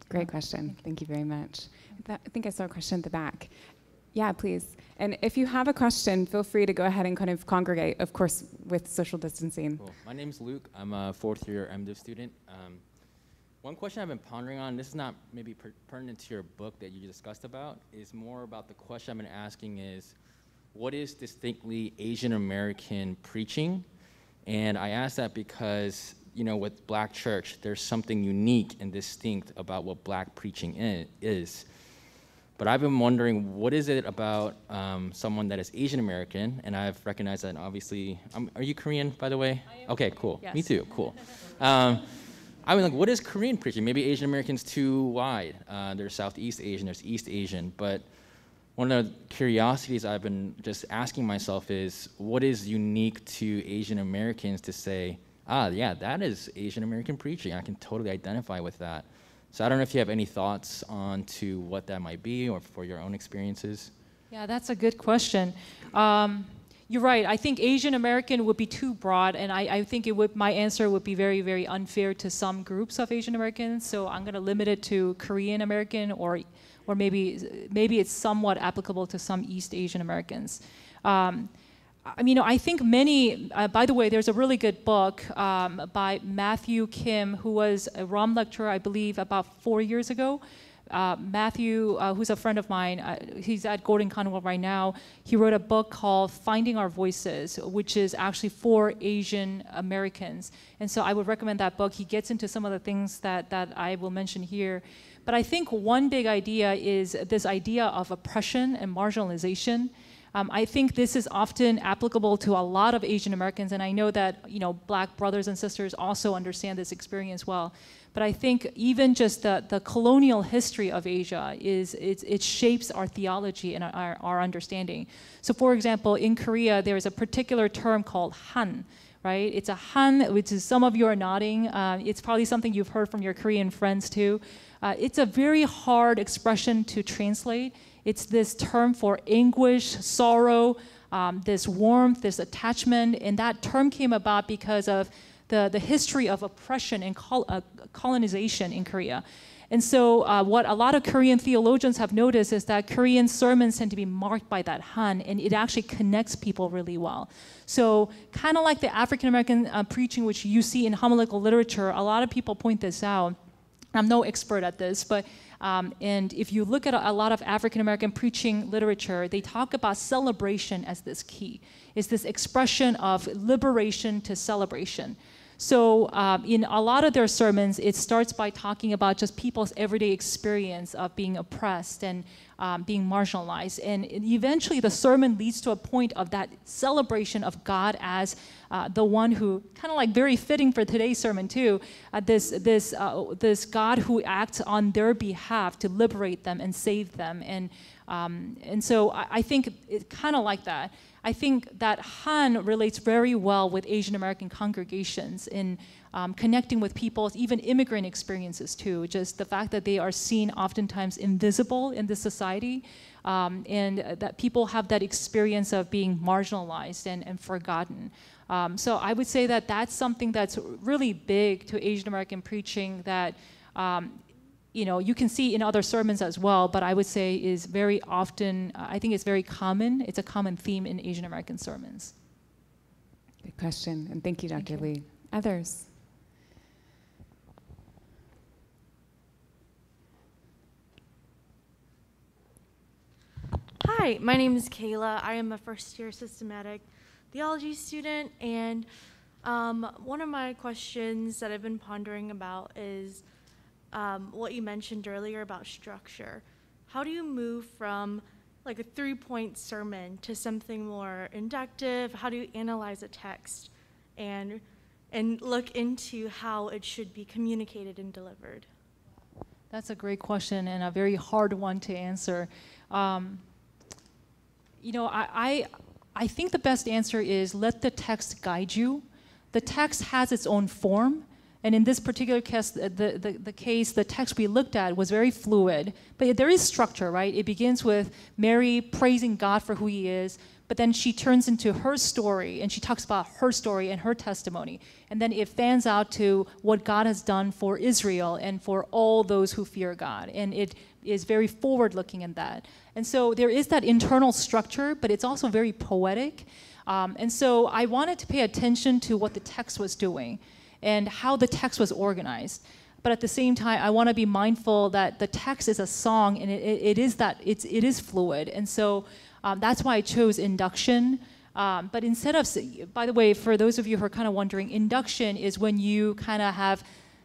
Great question. Thank you very much. I think I saw a question at the back. Yeah, please. And if you have a question, feel free to go ahead and kind of congregate, of course, with social distancing. Cool. My name's Luke. I'm a fourth year MDiv student. Um, one question I've been pondering on, this is not maybe per pertinent to your book that you discussed about, is more about the question I've been asking is, what is distinctly Asian American preaching? And I ask that because you know, with Black church, there's something unique and distinct about what Black preaching is. But I've been wondering, what is it about um, someone that is Asian American? And I've recognized that, and obviously, um, are you Korean, by the way? I am. Okay, cool. Yes. Me too. Cool. Um, I mean, like, what is Korean preaching? Maybe Asian Americans too wide. Uh, there's Southeast Asian, there's East Asian. But one of the curiosities I've been just asking myself is, what is unique to Asian Americans to say, ah, yeah, that is Asian American preaching. I can totally identify with that. So I don't know if you have any thoughts on to what that might be, or for your own experiences. Yeah, that's a good question. Um, you're right. I think Asian American would be too broad, and I, I think it would. My answer would be very, very unfair to some groups of Asian Americans. So I'm going to limit it to Korean American, or, or maybe maybe it's somewhat applicable to some East Asian Americans. Um, I mean, I think many, uh, by the way, there's a really good book um, by Matthew Kim, who was a ROM lecturer, I believe, about four years ago. Uh, Matthew, uh, who's a friend of mine, uh, he's at Gordon Conwell right now. He wrote a book called Finding Our Voices, which is actually for Asian Americans. And so I would recommend that book. He gets into some of the things that, that I will mention here. But I think one big idea is this idea of oppression and marginalization. Um, I think this is often applicable to a lot of Asian Americans, and I know that, you know, black brothers and sisters also understand this experience well. But I think even just the, the colonial history of Asia is, it, it shapes our theology and our, our understanding. So for example, in Korea, there is a particular term called Han, right? It's a Han, which is, some of you are nodding. Uh, it's probably something you've heard from your Korean friends too. Uh, it's a very hard expression to translate. It's this term for anguish, sorrow, um, this warmth, this attachment. And that term came about because of the, the history of oppression and col uh, colonization in Korea. And so uh, what a lot of Korean theologians have noticed is that Korean sermons tend to be marked by that Han, and it actually connects people really well. So kind of like the African-American uh, preaching, which you see in homiletical literature, a lot of people point this out. I'm no expert at this, but Um, and if you look at a, a lot of African-American preaching literature, they talk about celebration as this key. It's this expression of liberation to celebration. So um, in a lot of their sermons, it starts by talking about just people's everyday experience of being oppressed and um, being marginalized. And eventually the sermon leads to a point of that celebration of God as uh, the one who, kind of like very fitting for today's sermon too, uh, this, this, uh, this God who acts on their behalf to liberate them and save them. And, um, and so I, I think it's kind of like that. I think that Han relates very well with Asian American congregations in um, connecting with people's, even immigrant experiences too, just the fact that they are seen oftentimes invisible in this society, um, and that people have that experience of being marginalized and, and forgotten. Um, so I would say that that's something that's really big to Asian American preaching that um, you know, you can see in other sermons as well, but I would say is very often, I think it's very common. It's a common theme in Asian American sermons. Good question, and thank you, Doctor Thank you. Lee. Others? Hi, my name is Kayla. I am a first-year systematic theology student, and um, one of my questions that I've been pondering about is Um, what you mentioned earlier about structure. How do you move from like a three-point sermon to something more inductive? How do you analyze a text and, and look into how it should be communicated and delivered? That's a great question and a very hard one to answer. Um, you know, I, I, I think the best answer is let the text guide you. The text has its own form. And in this particular case, the, the, the case, the text we looked at was very fluid, but there is structure, right? It begins with Mary praising God for who he is, but then she turns into her story, and she talks about her story and her testimony. And then it fans out to what God has done for Israel and for all those who fear God. And it is very forward-looking in that. And so there is that internal structure, but it's also very poetic. Um, and so I wanted to pay attention to what the text was doing and how the text was organized. But at the same time, I want to be mindful that the text is a song, and it, it, it is that it's it is fluid. And so um, that's why I chose induction. Um, but instead of, by the way, for those of you who are kind of wondering, induction is when you kind of have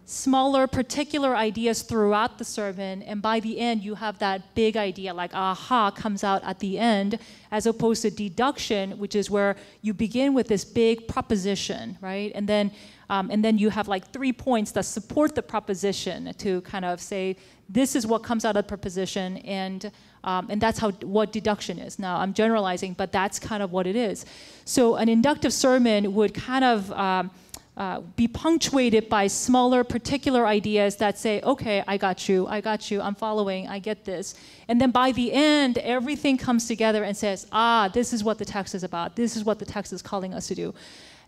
smaller particular ideas throughout the sermon, and by the end you have that big idea, like aha comes out at the end, as opposed to deduction, which is where you begin with this big proposition, right? And then um, and then you have like three points that support the proposition to kind of say this is what comes out of the proposition, and um, and that's how what deduction is. Now I'm generalizing, but that's kind of what it is. So an inductive sermon would kind of um, Uh, be punctuated by smaller particular ideas that say, okay, I got you, I got you, I'm following, I get this. And then by the end, everything comes together and says, ah, this is what the text is about, this is what the text is calling us to do.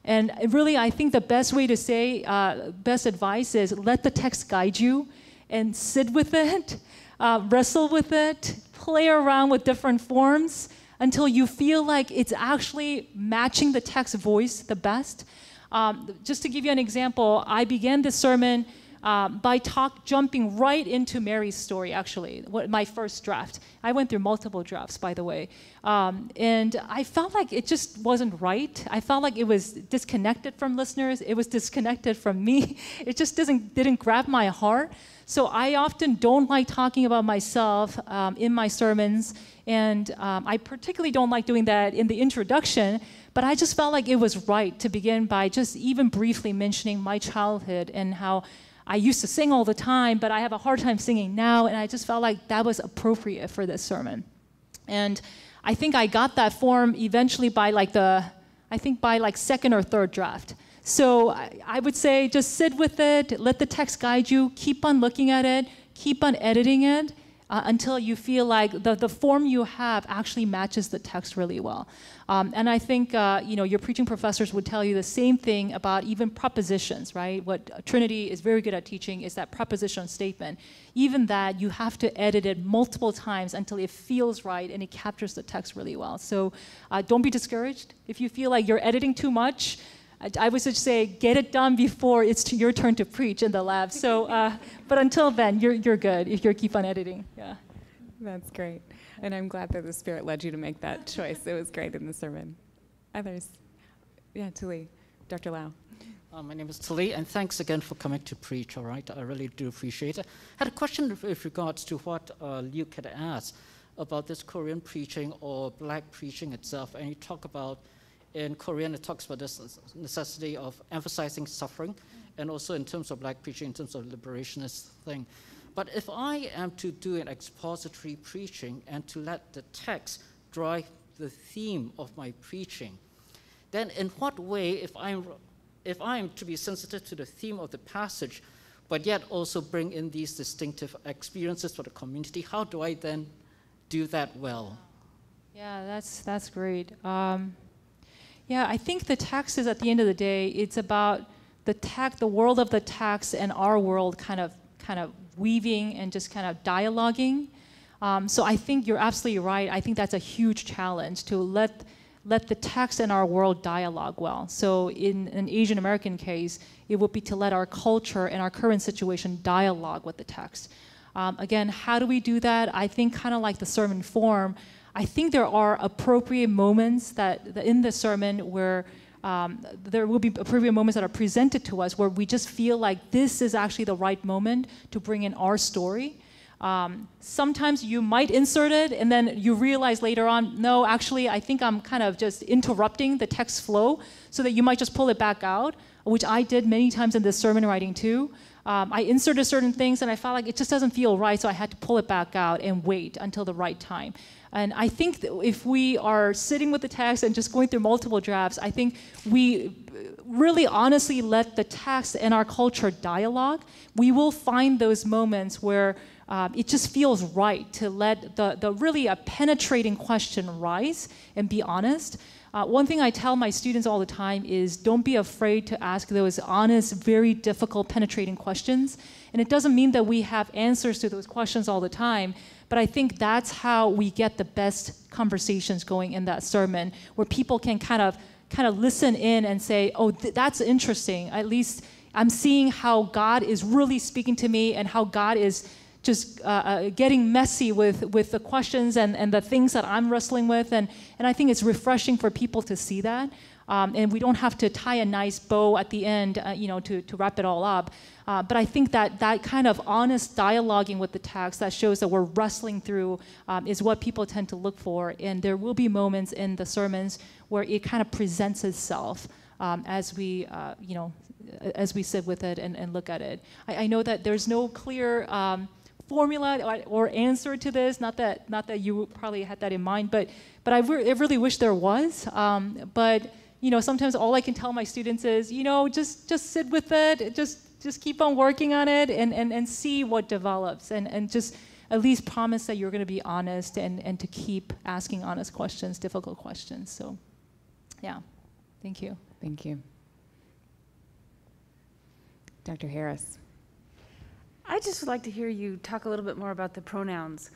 And really, I think the best way to say, uh, best advice is let the text guide you and sit with it, uh, wrestle with it, play around with different forms until you feel like it's actually matching the text voice the best. Um, just to give you an example, I began this sermon um, by talk jumping right into Mary's story, actually, what, my first draft. I went through multiple drafts, by the way. Um, and I felt like it just wasn't right. I felt like it was disconnected from listeners. It was disconnected from me. It just doesn't, didn't grab my heart. So I often don't like talking about myself um, in my sermons. And um, I particularly don't like doing that in the introduction. But I just felt like it was right to begin by just even briefly mentioning my childhood and how I used to sing all the time, but I have a hard time singing now, and I just felt like that was appropriate for this sermon. And I think I got that form eventually by like the, I think by like second or third draft. So I, I would say just sit with it, let the text guide you, keep on looking at it, keep on editing it, Uh, until you feel like the, the form you have actually matches the text really well. Um, and I think uh, you know, your preaching professors would tell you the same thing about even propositions, right? What Trinity is very good at teaching is that proposition statement. Even that, you have to edit it multiple times until it feels right and it captures the text really well. So uh, don't be discouraged. If you feel like you're editing too much, I would just say, get it done before it's to your turn to preach in the lab. So, uh, but until then, you're, you're good if you keep on editing. Yeah, that's great. And I'm glad that the Spirit led you to make that choice. It was great in the sermon. Others? Yeah, Tuli, Doctor Lau. Uh, my name is Tuli, and thanks again for coming to preach, all right? I really do appreciate it. I had a question with regards to what uh, Luke had asked about this Korean preaching or Black preaching itself, and you talk about in Korean, it talks about this necessity of emphasizing suffering, and also in terms of Black preaching, in terms of liberationist thing. But if I am to do an expository preaching and to let the text drive the theme of my preaching, then in what way, if I'm, if I'm to be sensitive to the theme of the passage, but yet also bring in these distinctive experiences for the community, how do I then do that well? Yeah, that's, that's great. Um... Yeah, I think the text is, at the end of the day, it's about the text, the world of the text and our world kind of kind of weaving and just kind of dialoguing. Um, so I think you're absolutely right. I think that's a huge challenge, to let, let the text and our world dialogue well. So in an Asian American case, it would be to let our culture and our current situation dialogue with the text. Um, again, how do we do that? I think kind of like the sermon form, I think there are appropriate moments that, that in the sermon where um, there will be appropriate moments that are presented to us where we just feel like this is actually the right moment to bring in our story. Um, sometimes you might insert it and then you realize later on, no, actually I think I'm kind of just interrupting the text flow, so that you might just pull it back out, which I did many times in this sermon writing too. Um, I inserted certain things and I felt like it just doesn't feel right, so I had to pull it back out and wait until the right time. And I think that if we are sitting with the text and just going through multiple drafts, I think we really honestly let the text and our culture dialogue, we will find those moments where um, it just feels right to let the, the really a penetrating question rise and be honest. Uh, one thing I tell my students all the time is don't be afraid to ask those honest, very difficult, penetrating questions. And it doesn't mean that we have answers to those questions all the time, but I think that's how we get the best conversations going in that sermon, where people can kind of kind of listen in and say, oh, th that's interesting. At least I'm seeing how God is really speaking to me and how God is just uh, uh, getting messy with, with the questions and, and the things that I'm wrestling with. And, and I think it's refreshing for people to see that. um, and we don't have to tie a nice bow at the end, uh, you know, to, to wrap it all up. Uh, but I think that that kind of honest dialoguing with the text that shows that we're wrestling through um, is what people tend to look for. And there will be moments in the sermons where it kind of presents itself um, as we, uh, you know, as we sit with it and, and look at it. I, I know that there's no clear um, formula or, or answer to this. Not that, not that you probably had that in mind, but but I, re I really wish there was. Um, but you know, sometimes all I can tell my students is, you know, just just sit with it. Just Just keep on working on it and, and, and see what develops, and, and just at least promise that you're going to be honest and, and to keep asking honest questions, difficult questions. So, yeah, thank you. Thank you. Doctor Harris. I just would like to hear you talk a little bit more about the pronouns,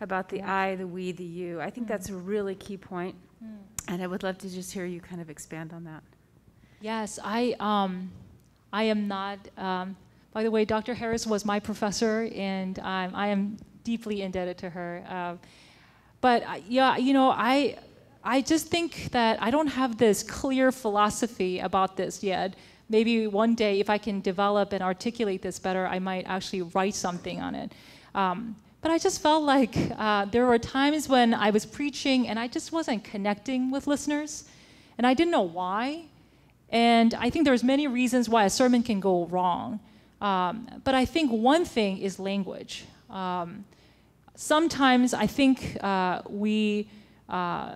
about the I, the we, the you. I think mm. that's a really key point, mm. and I would love to just hear you kind of expand on that. Yes, I... Um, I am not, um, by the way, Doctor Harris was my professor, and um, I am deeply indebted to her. Uh, but I, yeah, you know, I, I just think that I don't have this clear philosophy about this yet. Maybe one day, if I can develop and articulate this better, I might actually write something on it. Um, but I just felt like uh, there were times when I was preaching and I just wasn't connecting with listeners, and I didn't know why. And I think there's many reasons why a sermon can go wrong. Um, but I think one thing is language. Um, sometimes I think uh, we, uh,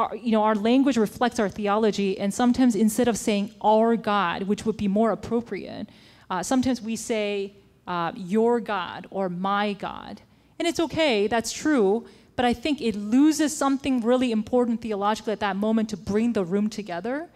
our, you know, our language reflects our theology, and sometimes instead of saying our God, which would be more appropriate, uh, sometimes we say uh, your God or my God. And it's okay, that's true. But I think it loses something really important theologically at that moment to bring the room together.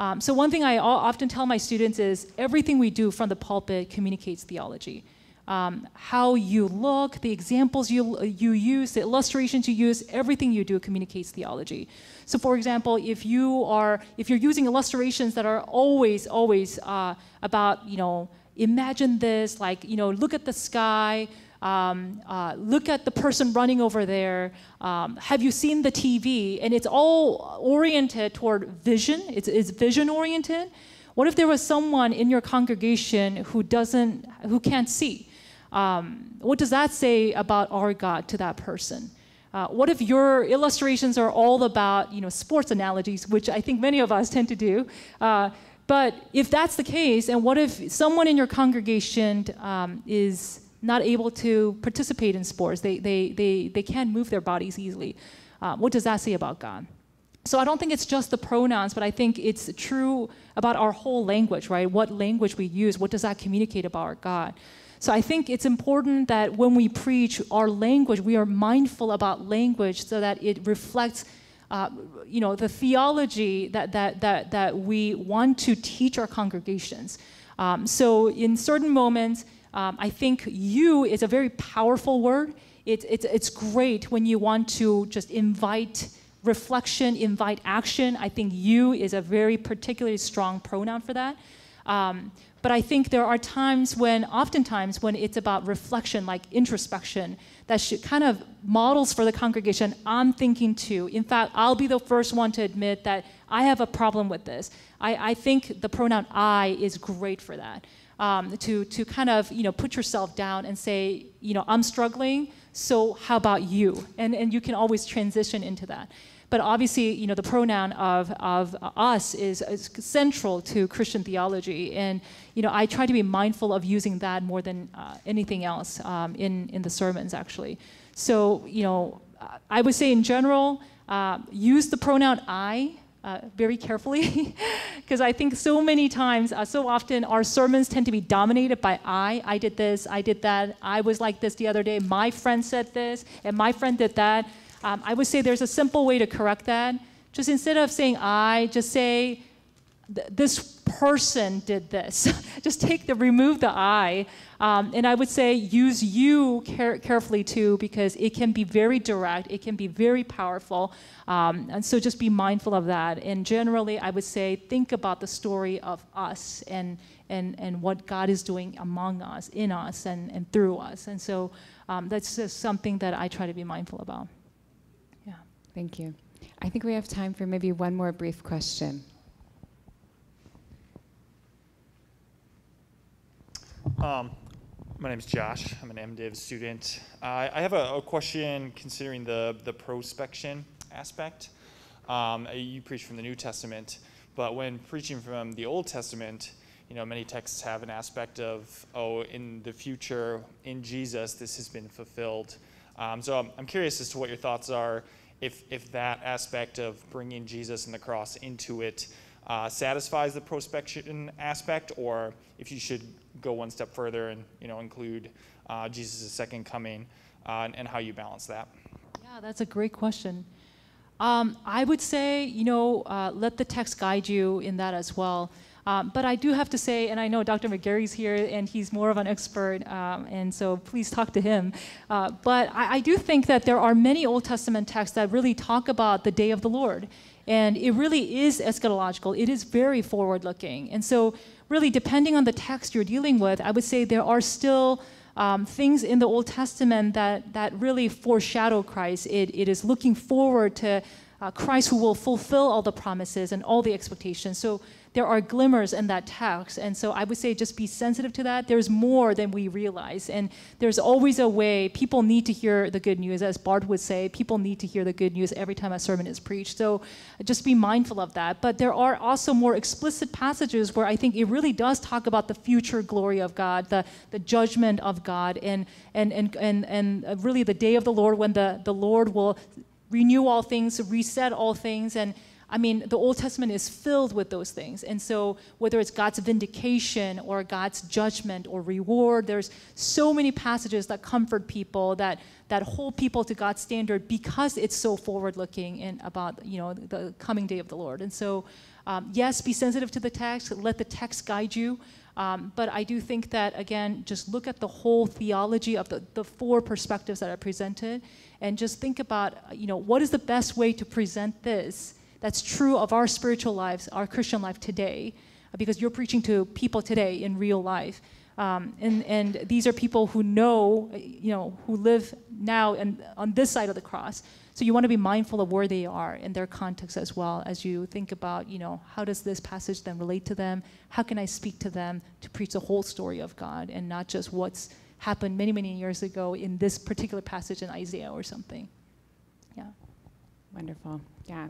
Um, so one thing I often tell my students is everything we do from the pulpit communicates theology. Um, how you look, the examples you, you use, the illustrations you use, everything you do communicates theology. So for example, if, you are, if you're using illustrations that are always, always uh, about, you know, imagine this, like, you know, look at the sky, Um, uh, look at the person running over there, um, have you seen the T V? And it's all oriented toward vision, it's, it's vision oriented. What if there was someone in your congregation who doesn't, who can't see? Um, what does that say about our God to that person? Uh, what if your illustrations are all about, you know, sports analogies, which I think many of us tend to do, uh, but if that's the case, and what if someone in your congregation um, is not able to participate in sports, they, they, they, they can't move their bodies easily. Uh, what does that say about God? So I don't think it's just the pronouns, but I think it's true about our whole language, right? What language we use, what does that communicate about our God? So I think it's important that when we preach our language, we are mindful about language so that it reflects uh, you know, the theology that, that, that, that we want to teach our congregations. Um, so in certain moments, Um, I think you is a very powerful word. It, it, it's great when you want to just invite reflection, invite action. I think you is a very particularly strong pronoun for that. Um, but I think there are times when, oftentimes, when it's about reflection, like introspection, that should kind of models for the congregation, I'm thinking too. In fact, I'll be the first one to admit that I have a problem with this. I, I think the pronoun I is great for that. Um, to, to kind of, you know, put yourself down and say, you know, I'm struggling, so how about you? And, and you can always transition into that. But obviously, you know, the pronoun of, of us is, is central to Christian theology. And, you know, I try to be mindful of using that more than uh, anything else um, in, in the sermons, actually. So, you know, I would say in general, uh, use the pronoun I. Uh, very carefully, because I think so many times, uh, so often, our sermons tend to be dominated by I. I did this, I did that, I was like this the other day, my friend said this, and my friend did that. Um, I would say there's a simple way to correct that. Just instead of saying I, just say, this person did this. Just take the, remove the I. Um, and I would say use you care carefully too, because it can be very direct, it can be very powerful. Um, and so just be mindful of that. And generally, I would say think about the story of us and, and, and what God is doing among us, in us, and, and through us. And so um, that's just something that I try to be mindful about. Yeah. Thank you. I think we have time for maybe one more brief question. Um, my name's Josh. I'm an MDiv student. Uh, I have a, a question considering the, the prospection aspect. Um, you preach from the New Testament, but when preaching from the Old Testament, you know, many texts have an aspect of, oh, in the future, in Jesus, this has been fulfilled. Um, so I'm, I'm curious as to what your thoughts are, if, if that aspect of bringing Jesus and the cross into it uh, satisfies the prospection aspect, or if you should go one step further and, you know, include uh, Jesus' second coming uh, and, and how you balance that. Yeah, that's a great question. Um, I would say, you know, uh, let the text guide you in that as well. Um, but I do have to say, and I know Doctor McGarry's here, and he's more of an expert, um, and so please talk to him. Uh, but I, I do think that there are many Old Testament texts that really talk about the day of the Lord. And it really is eschatological. It is very forward-looking. And so really, depending on the text you're dealing with, I would say there are still Um, things in the Old Testament that, that really foreshadow Christ. It, it is looking forward to uh, Christ who will fulfill all the promises and all the expectations. So there are glimmers in that text. And so I would say just be sensitive to that. There's more than we realize. And there's always a way. People need to hear the good news. As Barth would say, people need to hear the good news every time a sermon is preached. So just be mindful of that. But there are also more explicit passages where I think it really does talk about the future glory of God, the, the judgment of God, and, and, and, and, and really the day of the Lord when the, the Lord will renew all things, reset all things. And I mean, the Old Testament is filled with those things. And so whether it's God's vindication or God's judgment or reward, there's so many passages that comfort people, that, that hold people to God's standard because it's so forward-looking and about, you know, the coming day of the Lord. And so, um, yes, be sensitive to the text. Let the text guide you. Um, but I do think that, again, just look at the whole theology of the, the four perspectives that are presented, and just think about, you know, what is the best way to present this that's true of our spiritual lives, our Christian life today, because you're preaching to people today in real life. Um, and, and these are people who know, you know, who live now and on this side of the cross. So you want to be mindful of where they are in their context as well as you think about, you know, how does this passage then relate to them? How can I speak to them to preach the whole story of God and not just what's happened many, many years ago in this particular passage in Isaiah or something? Yeah. Wonderful. Yeah.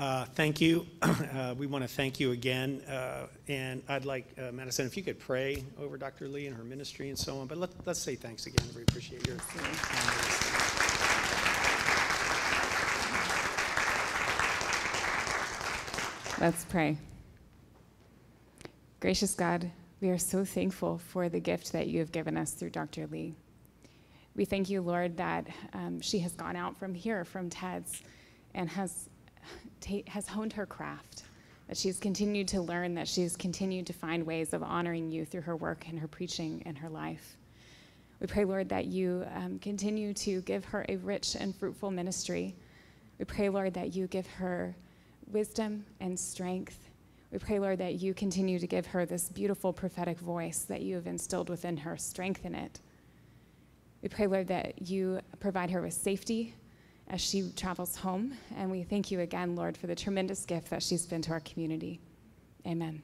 Uh, thank you. Uh, we want to thank you again. Uh, and I'd like, uh, Madison, if you could pray over Doctor Lee and her ministry and so on. But let, let's say thanks again. We appreciate your time. Let's pray. Gracious God, we are so thankful for the gift that you have given us through Doctor Lee. We thank you, Lord, that um, she has gone out from here, from T E D S, and has, has honed her craft, that she's continued to learn, that she's continued to find ways of honoring you through her work and her preaching and her life. We pray, Lord, that you um, continue to give her a rich and fruitful ministry. We pray, Lord, that you give her wisdom and strength. We pray, Lord, that you continue to give her this beautiful prophetic voice that you have instilled within her. Strengthen it. We pray, Lord, that you provide her with safety as she travels home. And we thank you again, Lord, for the tremendous gift that she's been to our community. Amen.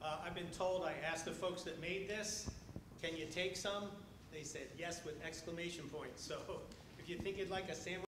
Uh, I've been told, I asked the folks that made this, can you take some? They said yes with exclamation points. So if you think you'd like a sandwich,